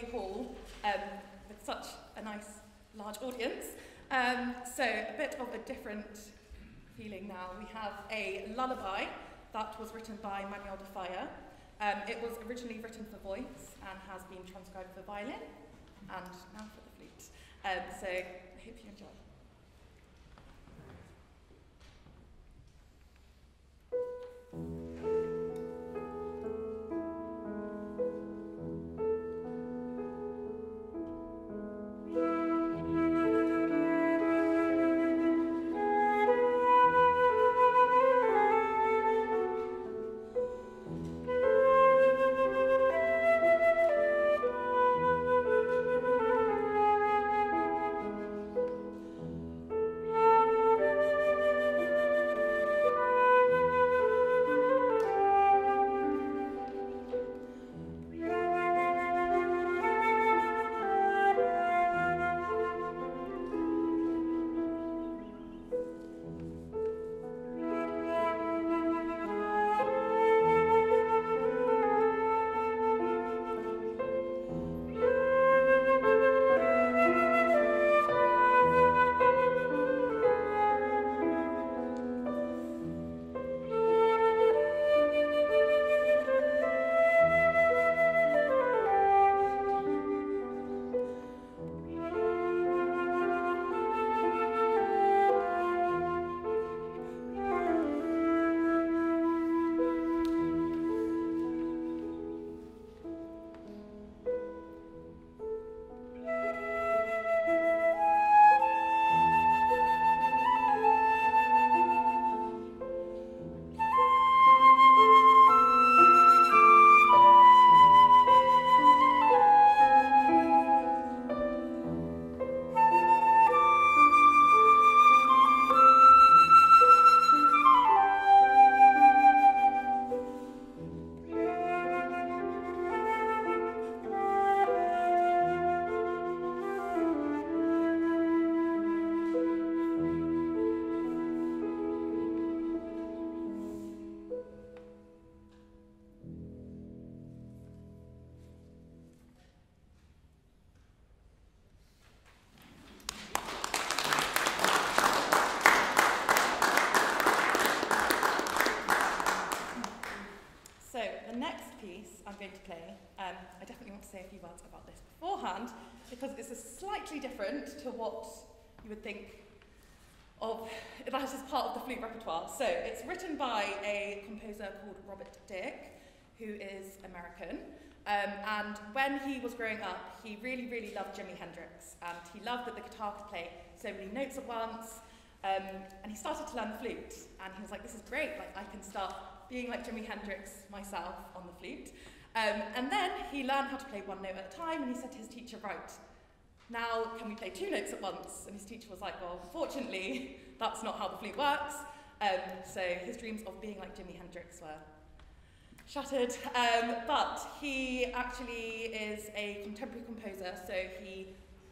big hall with such a nice large audience. So a bit of a different feeling now. We have a lullaby that was written by Manuel de Falla. It was originally written for voice and has been transcribed for violin and now for the flute. So I hope you enjoy. I definitely want to say a few words about this beforehand because this is slightly different to what you would think of that is part of the flute repertoire. So it's written by a composer called Robert Dick, who is American. And when he was growing up, he really, really loved Jimi Hendrix. And he loved that the guitar could play so many notes at once. And he started to learn the flute. And he was like, this is great. Like, I can start being like Jimi Hendrix myself on the flute. And then he learned how to play one note at a time, and he said to his teacher, right, now can we play two notes at once? And his teacher was like, well, fortunately, that's not how the flute works. So his dreams of being like Jimi Hendrix were shattered. But he actually is a contemporary composer, so he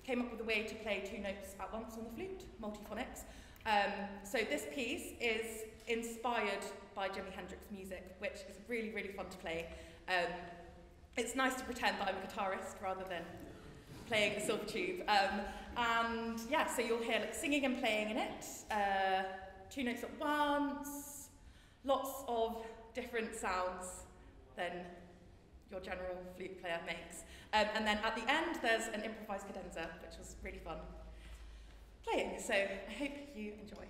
came up with a way to play two notes at once on the flute, multiphonics. So this piece is inspired by Jimi Hendrix music, which is really, really fun to play. It's nice to pretend that I'm a guitarist rather than playing the silver tube. And yeah, so you'll hear like, singing and playing in it, two notes at once, lots of different sounds than your general flute player makes. And then at the end, there's an improvised cadenza, which was really fun playing. So I hope you enjoy.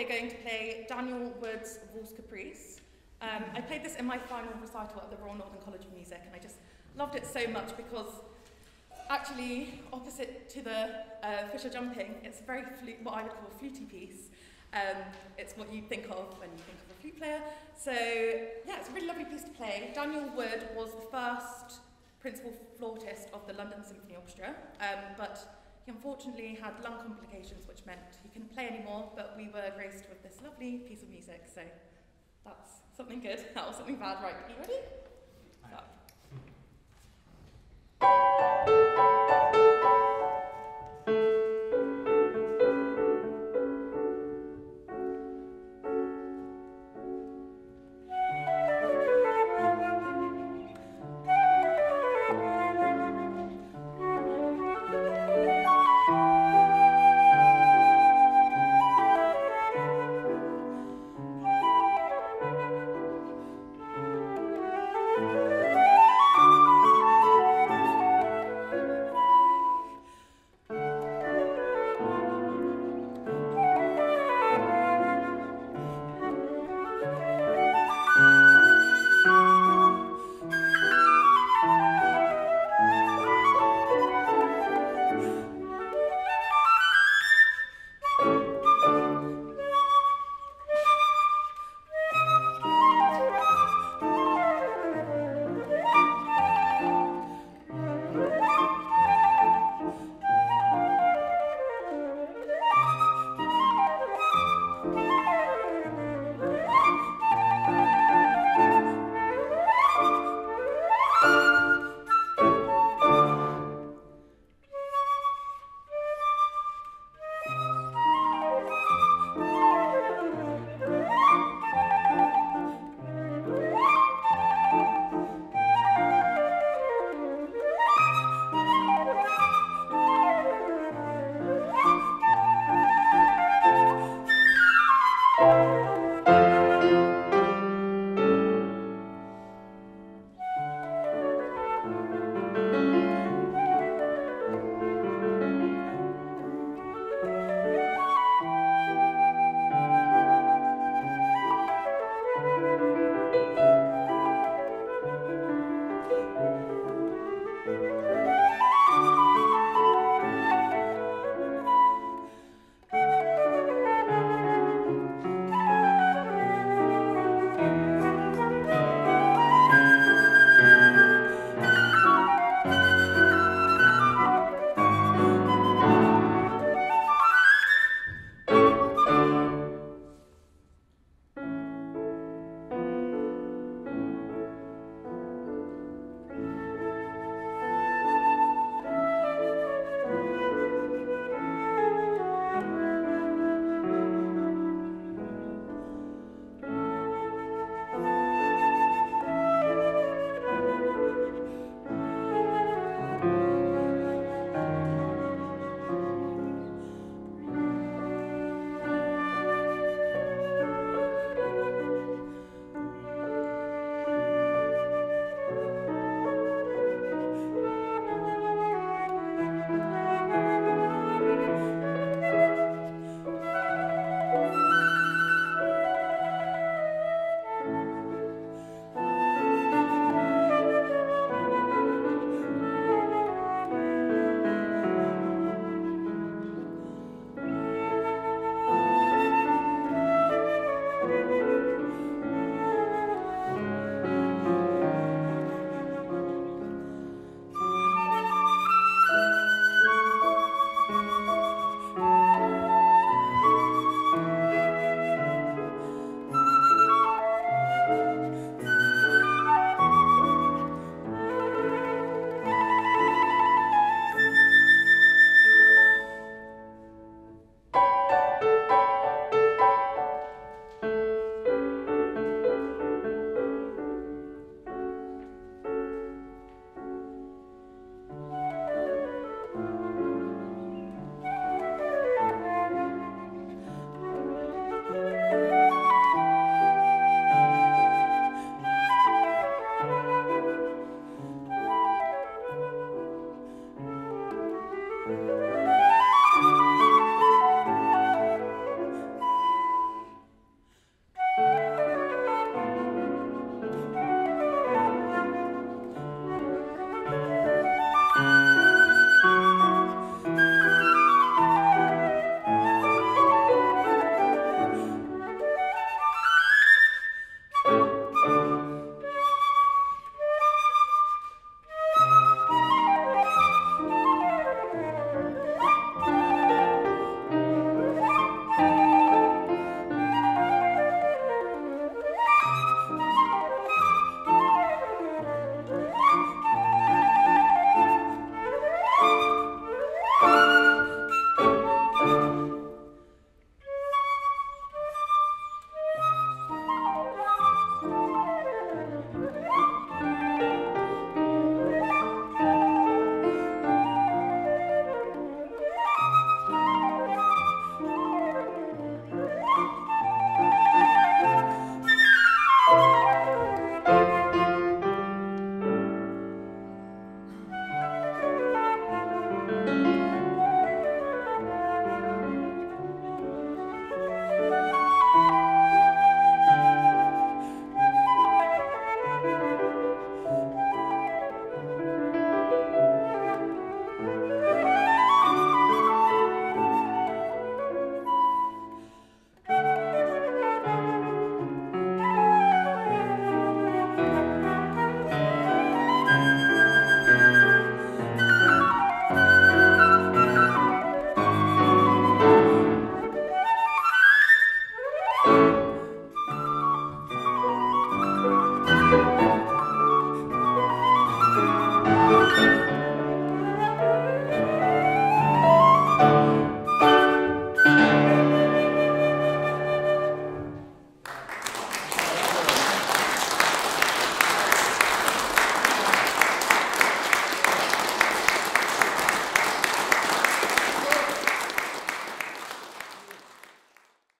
we're going to play Daniel Wood's Waltz Caprice. I played this in my final recital at the Royal Northern College of Music, and I just loved it so much because actually, opposite to the Fisher Jumping, it's very what I would call a flutey piece. It's what you think of when you think of a flute player. So yeah, it's a really lovely piece to play. Daniel Wood was the first principal flautist of the London Symphony Orchestra, but he unfortunately had lung complications, which meant he couldn't play anymore, but we were graced with this lovely piece of music. So that's something good, that was something bad, right? Are you ready? Stop.